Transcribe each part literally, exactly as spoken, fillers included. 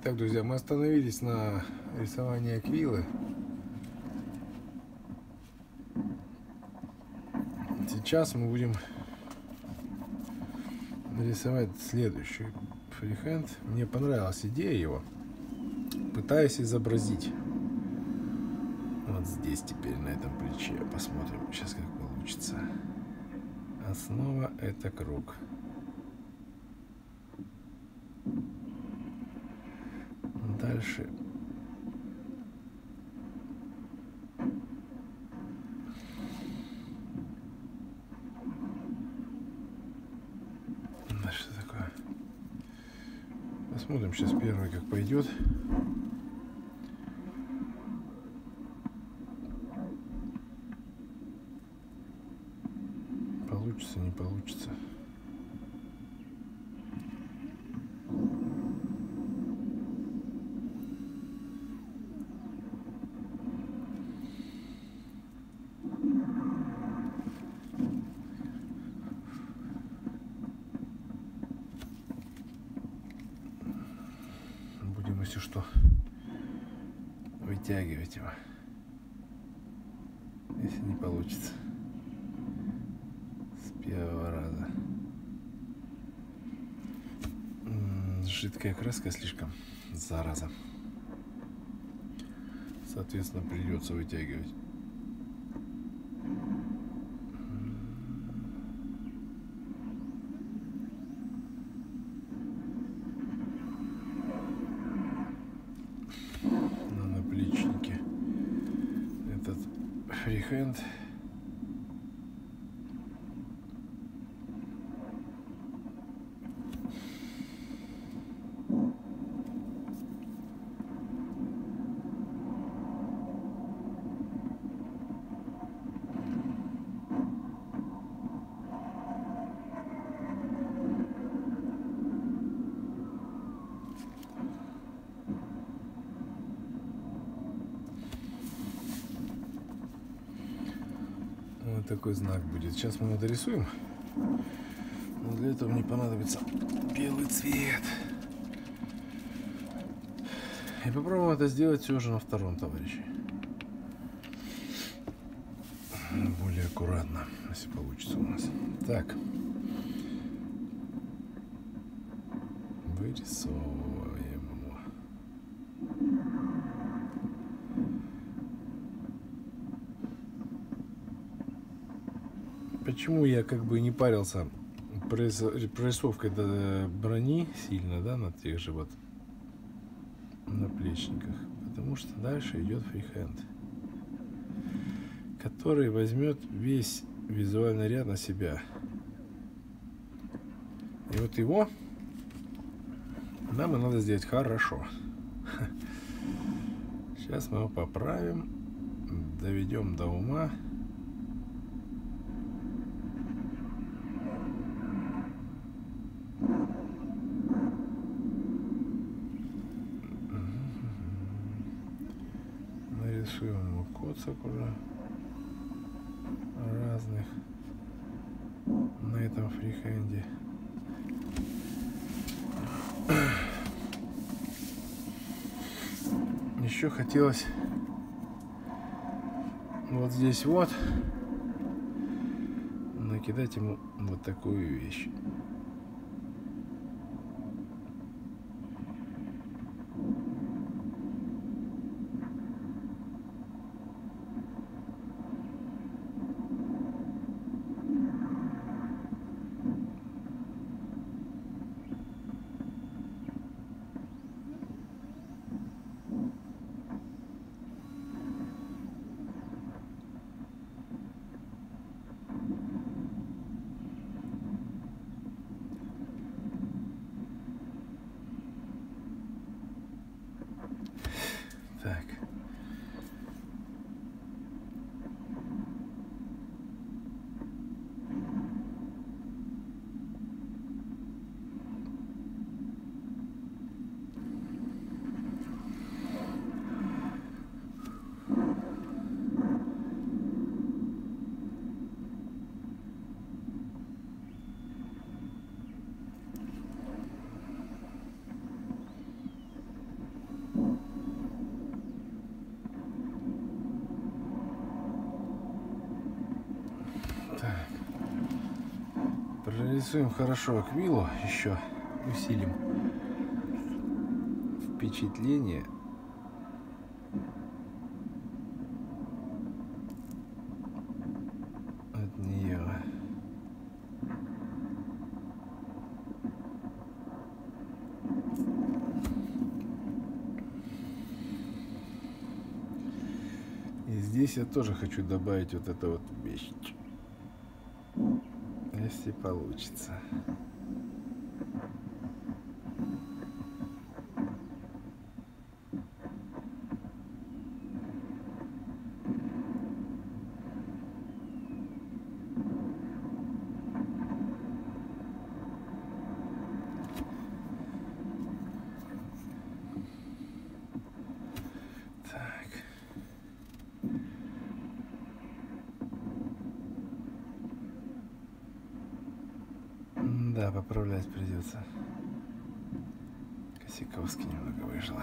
Итак, друзья, мы остановились на рисовании аквилы. Сейчас мы будем рисовать следующий фрихенд. Мне понравилась идея его. Пытаюсь изобразить. Вот здесь теперь, на этом плече. Посмотрим сейчас, как получится. Основа — это круг. Дальше что такое? Посмотрим сейчас первый, как пойдет. Получится, не получится. Если что, вытягивать его, если не получится с первого раза. Жидкая краска слишком, зараза, соответственно придется вытягивать. Фрихенд. Такой знак будет. Сейчас мы его дорисуем, но для этого мне понадобится белый цвет. И попробуем это сделать все же на втором, товарищи. Более аккуратно, если получится у нас. Так. Вырисовываем его. Почему я как бы не парился прорисовкой до брони сильно, да, на тех же вот наплечниках? Потому что дальше идет фрихенд, который возьмет весь визуальный ряд на себя. И вот его нам и надо сделать хорошо. Сейчас мы его поправим, доведем до ума. Ему коцок уже разных на этом фрихенде. Еще хотелось вот здесь вот накидать ему вот такую вещь. Прорисуем хорошо аквилу, еще усилим впечатление. Здесь я тоже хочу добавить вот это вот вещь, если получится. Да, поправлять придется. Косяковски немного вышло.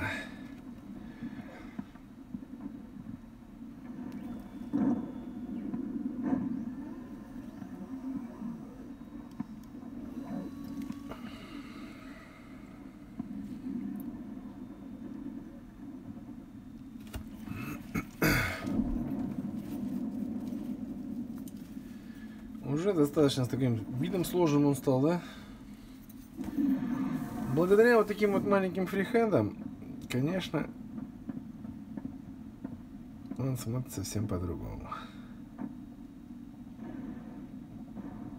Уже достаточно с таким видом сложным он стал, да? Благодаря вот таким вот маленьким фрихендам, конечно, он смотрится совсем по-другому.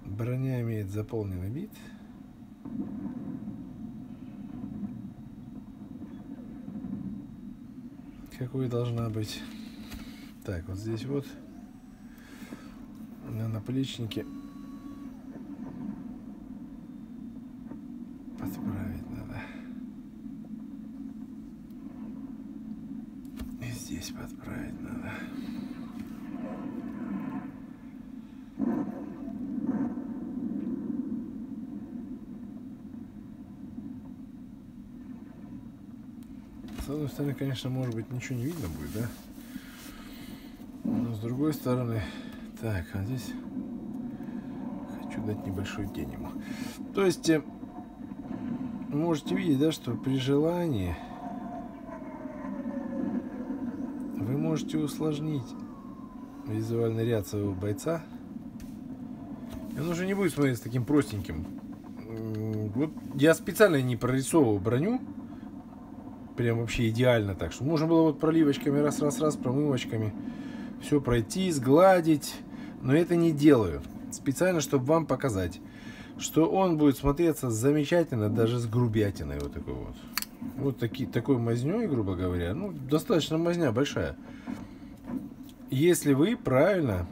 Броня имеет заполненный вид. Какой должна быть. Так, вот здесь вот. На наплечнике подправить надо. И здесь подправить надо. С одной стороны, конечно, может быть, ничего не видно будет, да? Но с другой стороны... Так, а здесь хочу дать небольшую тень ему. То есть, можете видеть, да, что при желании вы можете усложнить визуальный ряд своего бойца. И он уже не будет смотреться таким простеньким. Вот я специально не прорисовывал броню. Прям вообще идеально так, что можно было вот проливочками, раз-раз-раз, промывочками все пройти, сгладить. Но это не делаю специально, чтобы вам показать, что он будет смотреться замечательно даже с грубятиной вот такой вот. Вот такие, такой мазнёй, грубо говоря. Ну, достаточно мазня большая. Если вы правильно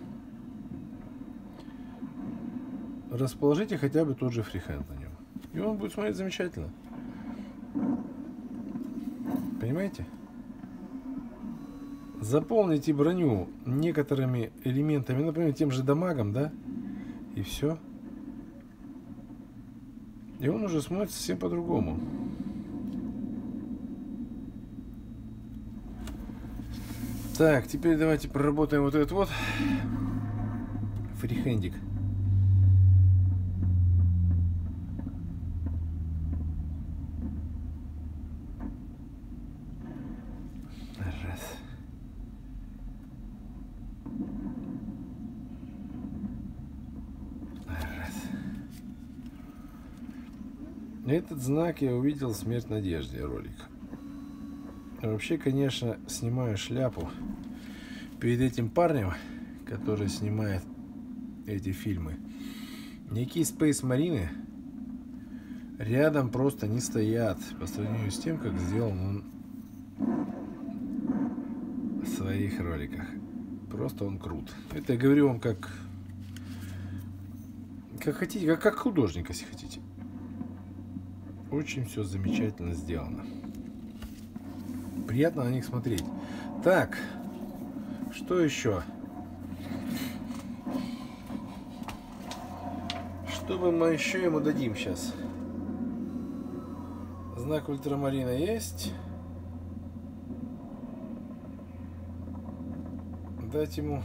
расположите хотя бы тот же фрихенд на нем. И он будет смотреть замечательно. Понимаете? Заполните броню некоторыми элементами, например, тем же дамагом, да, и все. И он уже смотрится совсем по-другому. Так, теперь давайте проработаем вот этот вот фрихендик. Этот знак я увидел в «Смерть надежде» ролик. Вообще, конечно, снимаю шляпу перед этим парнем, который снимает эти фильмы. Некие спейс-марины рядом просто не стоят по сравнению с тем, как сделал он в своих роликах. Просто он крут. Это я говорю вам как, как хотите, как, как художник, если хотите. Очень все замечательно сделано. Приятно на них смотреть. Так, что еще? Что бы мы еще ему дадим сейчас? Знак ультрамарина есть. Дать ему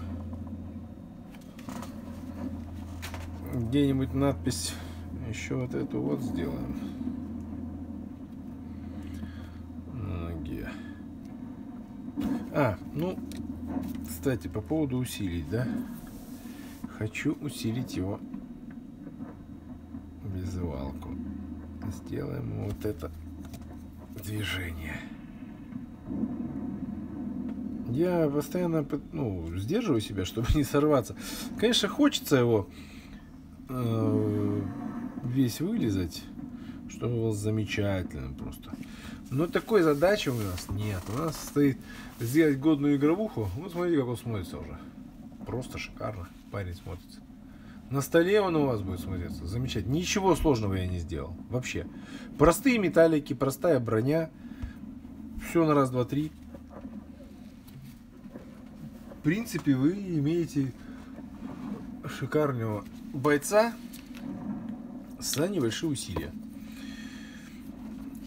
где-нибудь надпись Еще вот эту вот сделаем. На ноге. А, ну, кстати, по поводу усилить, да? Хочу усилить его визуалку. Сделаем вот это движение. Я постоянно, ну, сдерживаю себя, чтобы не сорваться. Конечно, хочется его э, весь вылезать, чтобы было замечательно просто. Но такой задачи у нас нет. У нас стоит сделать годную игровуху. Вот смотрите, как он смотрится уже. Просто шикарно парень смотрится. На столе он у вас будет смотреться замечательно. Ничего сложного я не сделал. Вообще. Простые металлики, простая броня. Все на раз, два, три. В принципе, вы имеете шикарного бойца за небольшие усилия.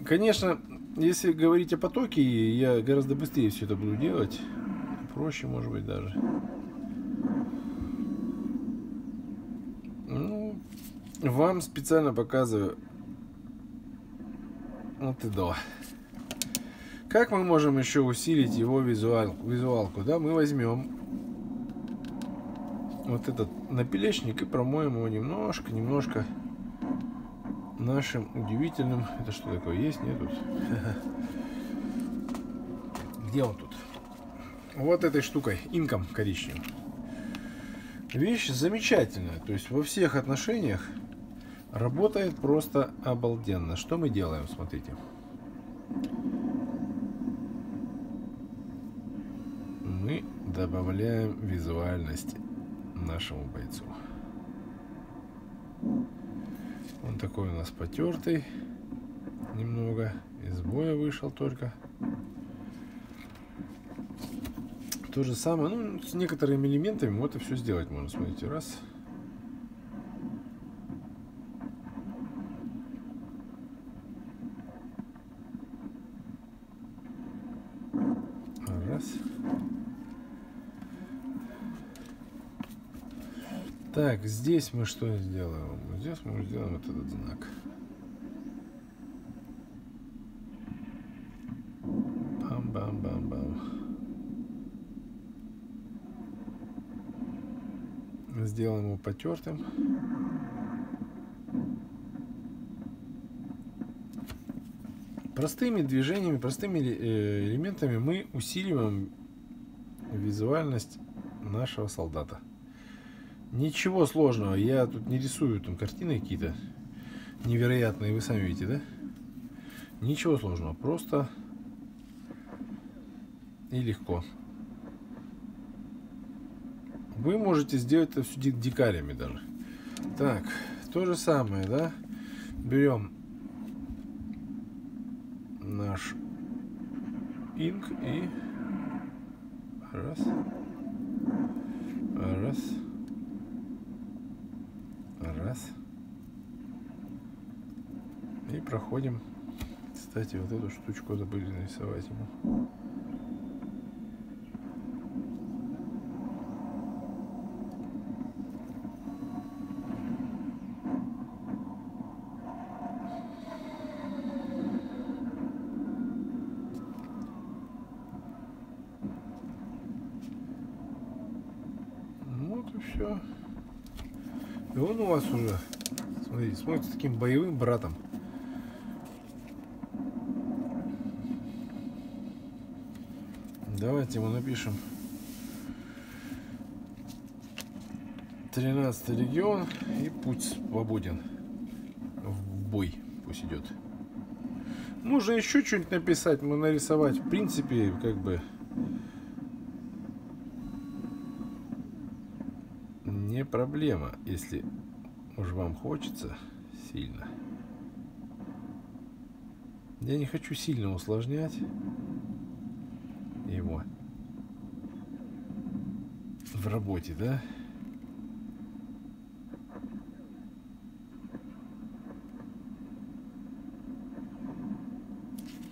Конечно, если говорить о потоке, я гораздо быстрее все это буду делать. Проще, может быть, даже. Ну, вам специально показываю вот и до. Как мы можем еще усилить его визуалку, визуалку? Да, мы возьмем вот этот наплечник и промоем его немножко, немножко нашим удивительным. Это что такое? Есть? Нет тут. Где он тут? Вот этой штукой, инком коричневым. Вещь замечательная, то есть во всех отношениях работает просто обалденно. Что мы делаем? Смотрите. Мы добавляем визуальности нашему бойцу. Он такой у нас потертый, немного из боя вышел только. То же самое, ну, с некоторыми элементами вот и все сделать можно. Смотрите, раз. Раз. Так, здесь мы что сделаем? Здесь мы сделаем вот этот знак. Бам-бам-бам-бам. Сделаем его потертым. Простыми движениями, простыми элементами мы усиливаем визуальность нашего солдата. Ничего сложного, я тут не рисую там картины какие-то невероятные, вы сами видите, да? Ничего сложного, просто и легко. Вы можете сделать это все дикарями даже. Так, то же самое, да? Берем наш инк и раз, раз. Раз. И проходим. Кстати, вот эту штучку забыли нарисовать ему. Вот и все. И он у вас уже, смотрите, смотрится таким боевым братом. Давайте ему напишем тринадцатый регион и путь свободен. В бой пусть идет. Можно еще что-нибудь написать, мы нарисовать. В принципе, как бы проблема, если уж вам хочется сильно. Я не хочу сильно усложнять его в работе, да?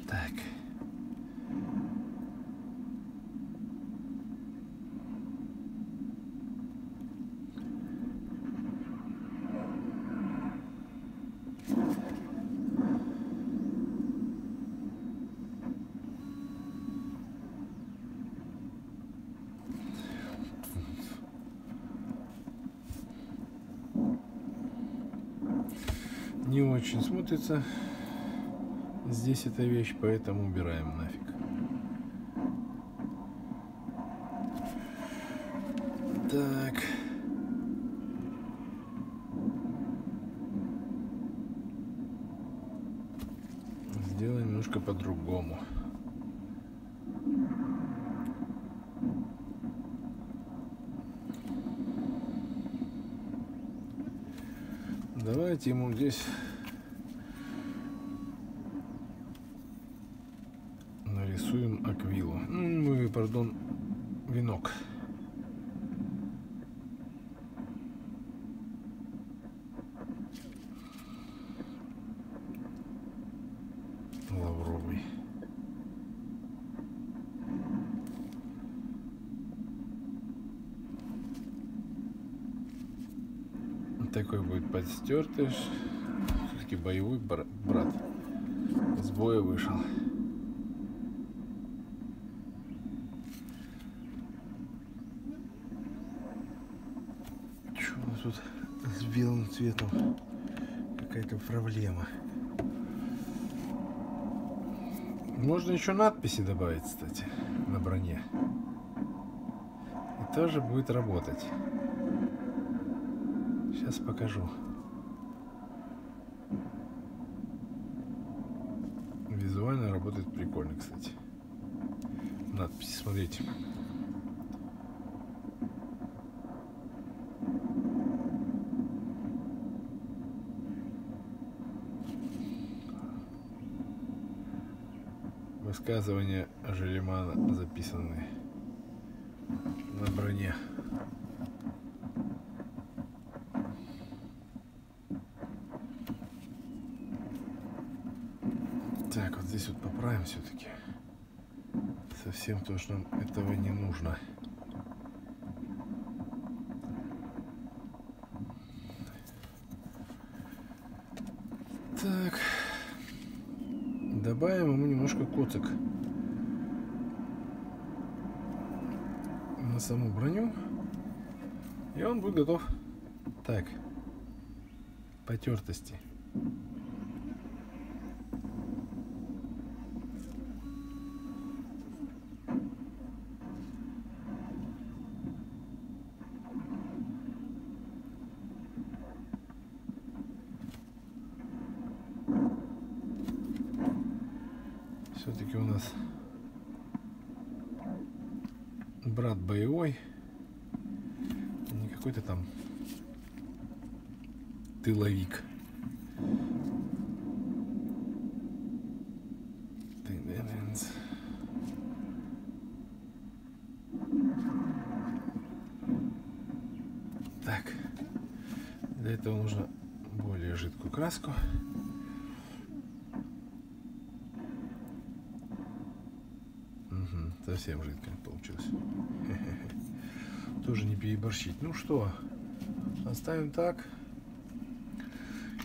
Так. не очень смотрится здесь эта вещь, поэтому убираем нафиг. Так. Сделаем немножко по-другому. Давайте ему здесь нарисуем аквилу. Ой, пардон, венок. Лавровый. Такой будет подстертый. Все-таки боевой брат. С боя вышел. Что у нас тут с белым цветом? Какая-то проблема. Можно еще надписи добавить, кстати, на броне. И тоже будет работать. Сейчас покажу. Визуально работает прикольно, кстати. Надписи, смотрите. Высказывания Желимана записаны на броне. Так, вот здесь вот поправим все-таки. Совсем то, что нам этого не нужно. Так. Добавим ему немножко коцик на саму броню, и он будет готов. Так, потертости. Все-таки у нас брат боевой, не какой-то там тыловик. Так, для этого нужно более жидкую краску. Совсем жидко получилось. Тоже не переборщить. Ну что, оставим так?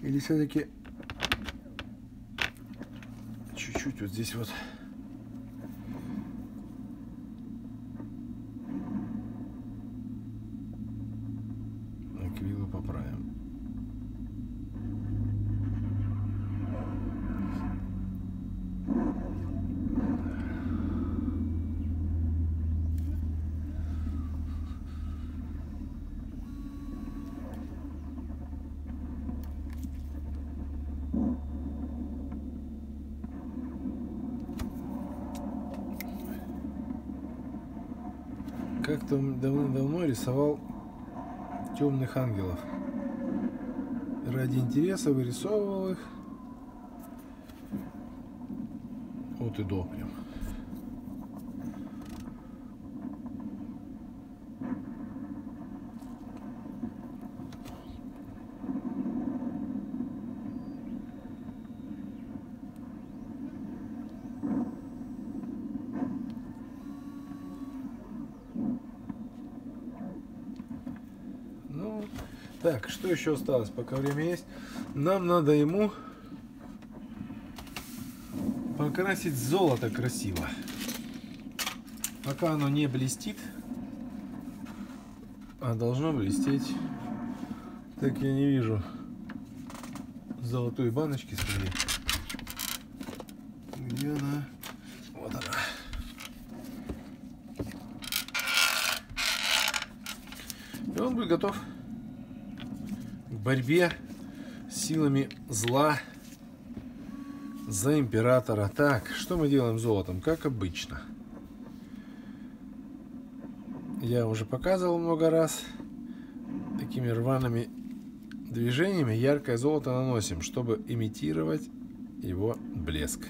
Или все-таки чуть-чуть вот здесь вот аквилу поправим? Как-то давно-давно рисовал темных ангелов. Ради интереса вырисовывал их от и до прям. Так, что еще осталось, пока время есть? Нам надо ему покрасить золото красиво. Пока оно не блестит, а должно блестеть. Так я не вижу в золотой баночке своей. Где она? Вот она. И он будет готов к борьбе с силами зла за императора. Так, что мы делаем золотом? Как обычно. Я уже показывал много раз. Такими рваными движениями яркое золото наносим, чтобы имитировать его блеск.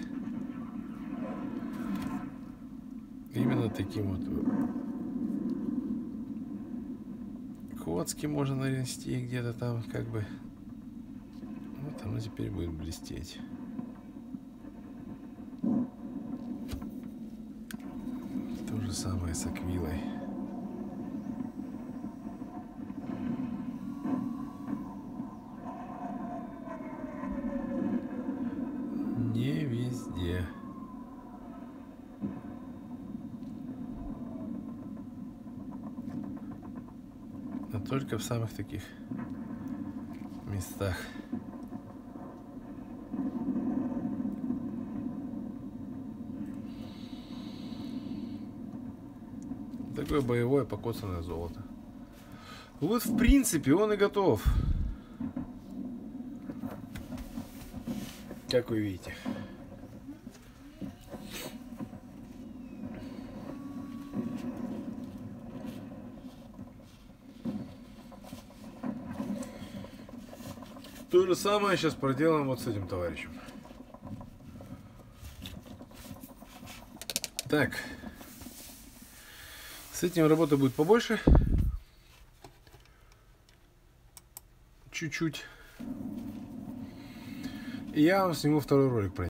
Именно таким вот коцки можно нанести где-то там, как бы. Вот оно теперь будет блестеть. То же самое с аквилой. Только в самых таких местах. Такое боевое покоцанное золото. Вот в принципе он и готов. Как вы видите. То же самое сейчас проделаем вот с этим товарищем. Так. С этим работа будет побольше. Чуть-чуть. И я вам сниму второй ролик про